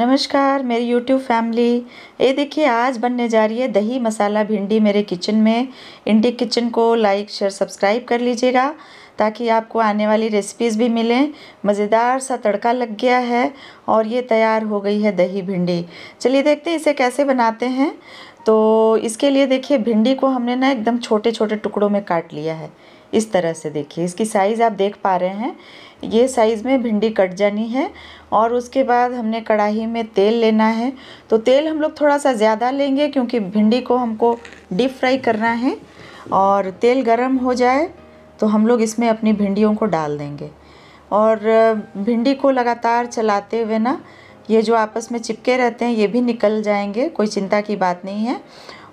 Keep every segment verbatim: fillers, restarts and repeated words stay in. नमस्कार मेरी YouTube family. ये देखिए आज बनने जा रही है दही मसाला भिंडी मेरे किचन में। इंडिक किचन को लाइक शेयर सब्सक्राइब कर लीजिएगा ताकि आपको आने वाली रेसिपीज़ भी मिलें। मज़ेदार सा तड़का लग गया है और ये तैयार हो गई है दही भिंडी। चलिए देखते हैं इसे कैसे बनाते हैं। तो इसके लिए देखिए भिंडी को हमने ना एकदम छोटे छोटे टुकड़ों में काट लिया है। इस तरह से देखिए इसकी साइज़ आप देख पा रहे हैं, ये साइज़ में भिंडी कट जानी है। और उसके बाद हमने कढ़ाई में तेल लेना है, तो तेल हम लोग थोड़ा सा ज़्यादा लेंगे क्योंकि भिंडी को हमको डीप फ्राई करना है। और तेल गरम हो जाए तो हम लोग इसमें अपनी भिंडियों को डाल देंगे और भिंडी को लगातार चलाते हुए ना ये जो आपस में चिपके रहते हैं ये भी निकल जाएंगे, कोई चिंता की बात नहीं है।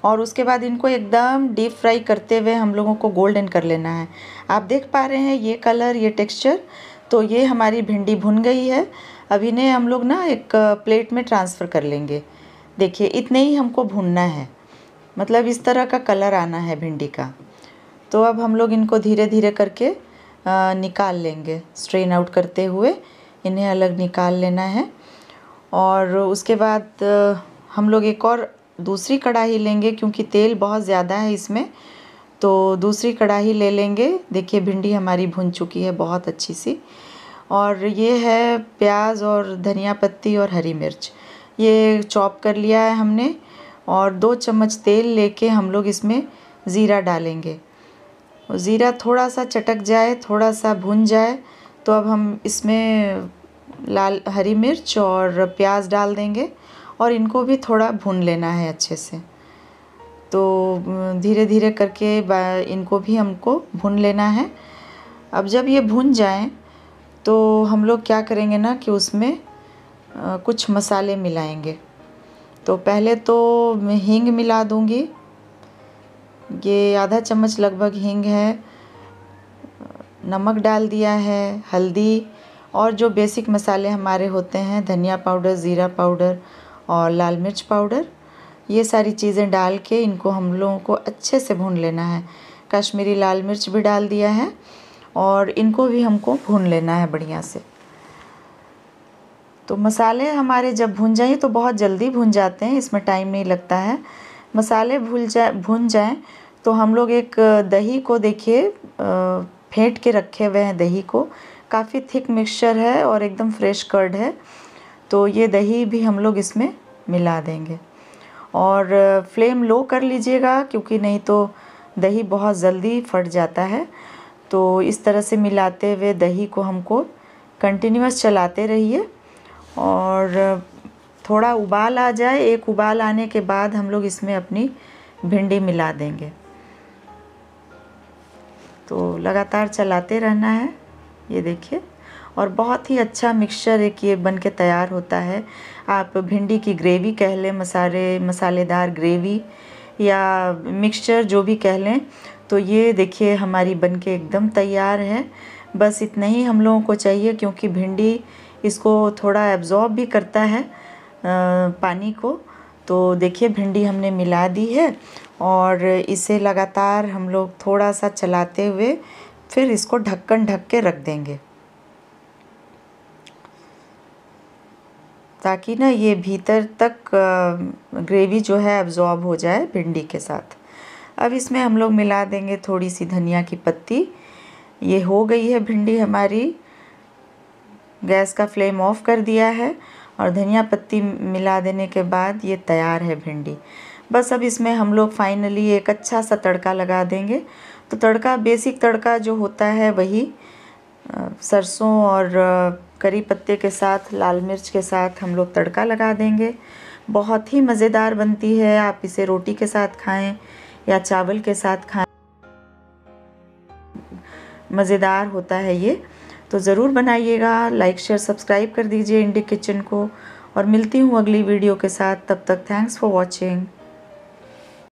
और उसके बाद इनको एकदम डीप फ्राई करते हुए हम लोगों को गोल्डन कर लेना है। आप देख पा रहे हैं ये कलर, ये टेक्सचर। तो ये हमारी भिंडी भुन गई है। अब इन्हें हम लोग ना एक प्लेट में ट्रांसफ़र कर लेंगे। देखिए इतने ही हमको भुनना है, मतलब इस तरह का कलर आना है भिंडी का। तो अब हम लोग इनको धीरे धीरे करके आ, निकाल लेंगे। स्ट्रेन आउट करते हुए इन्हें अलग निकाल लेना है। और उसके बाद हम लोग एक और दूसरी कढ़ाई लेंगे क्योंकि तेल बहुत ज़्यादा है इसमें, तो दूसरी कढ़ाई ले लेंगे। देखिए भिंडी हमारी भुन चुकी है बहुत अच्छी सी। और ये है प्याज और धनिया पत्ती और हरी मिर्च, ये चॉप कर लिया है हमने। और दो चम्मच तेल लेके हम लोग इसमें ज़ीरा डालेंगे। ज़ीरा थोड़ा सा चटक जाए, थोड़ा सा भुन जाए तो अब हम इसमें लाल हरी मिर्च और प्याज डाल देंगे और इनको भी थोड़ा भून लेना है अच्छे से। तो धीरे धीरे करके इनको भी हमको भून लेना है। अब जब ये भून जाएं तो हम लोग क्या करेंगे ना कि उसमें कुछ मसाले मिलाएंगे। तो पहले तो मैं हींग मिला दूंगी, ये आधा चम्मच लगभग हींग है। नमक डाल दिया है, हल्दी और जो बेसिक मसाले हमारे होते हैं धनिया पाउडर, ज़ीरा पाउडर और लाल मिर्च पाउडर, ये सारी चीज़ें डाल के इनको हम लोगों को अच्छे से भून लेना है। कश्मीरी लाल मिर्च भी डाल दिया है और इनको भी हमको भून लेना है बढ़िया से। तो मसाले हमारे जब भून जाएँ तो बहुत जल्दी भून जाते हैं, इसमें टाइम नहीं लगता है। मसाले भून जाए भून जाएँ तो हम लोग एक दही को देखिए फेंट के रखे हुए हैं। दही को काफ़ी थिक मिक्सचर है और एकदम फ्रेश कर्ड है, तो ये दही भी हम लोग इसमें मिला देंगे। और फ्लेम लो कर लीजिएगा क्योंकि नहीं तो दही बहुत जल्दी फट जाता है। तो इस तरह से मिलाते हुए दही को हमको कंटिन्यूअस चलाते रहिए और थोड़ा उबाल आ जाए। एक उबाल आने के बाद हम लोग इसमें अपनी भिंडी मिला देंगे। तो लगातार चलाते रहना है, ये देखिए। और बहुत ही अच्छा मिक्सचर एक ये बन के तैयार होता है। आप भिंडी की ग्रेवी कह लें, मसाले मसालेदार ग्रेवी या मिक्सचर जो भी कह लें, तो ये देखिए हमारी बन के एकदम तैयार है। बस इतना ही हम लोगों को चाहिए क्योंकि भिंडी इसको थोड़ा एब्जॉर्ब भी करता है आ, पानी को। तो देखिए भिंडी हमने मिला दी है और इसे लगातार हम लोग थोड़ा सा चलाते हुए फिर इसको ढक्कन ढक के रख देंगे ताकि ना ये भीतर तक ग्रेवी जो है एब्जॉर्ब हो जाए भिंडी के साथ। अब इसमें हम लोग मिला देंगे थोड़ी सी धनिया की पत्ती। ये हो गई है भिंडी हमारी। गैस का फ्लेम ऑफ कर दिया है और धनिया पत्ती मिला देने के बाद ये तैयार है भिंडी। बस अब इसमें हम लोग फाइनली एक अच्छा सा तड़का लगा देंगे। तो तड़का बेसिक तड़का जो होता है वही सरसों और करी पत्ते के साथ, लाल मिर्च के साथ हम लोग तड़का लगा देंगे। बहुत ही मज़ेदार बनती है, आप इसे रोटी के साथ खाएं या चावल के साथ खाएं, मज़ेदार होता है ये। तो ज़रूर बनाइएगा, लाइक शेयर सब्सक्राइब कर दीजिए इंडिक किचन को। और मिलती हूँ अगली वीडियो के साथ, तब तक थैंक्स फॉर वॉचिंग।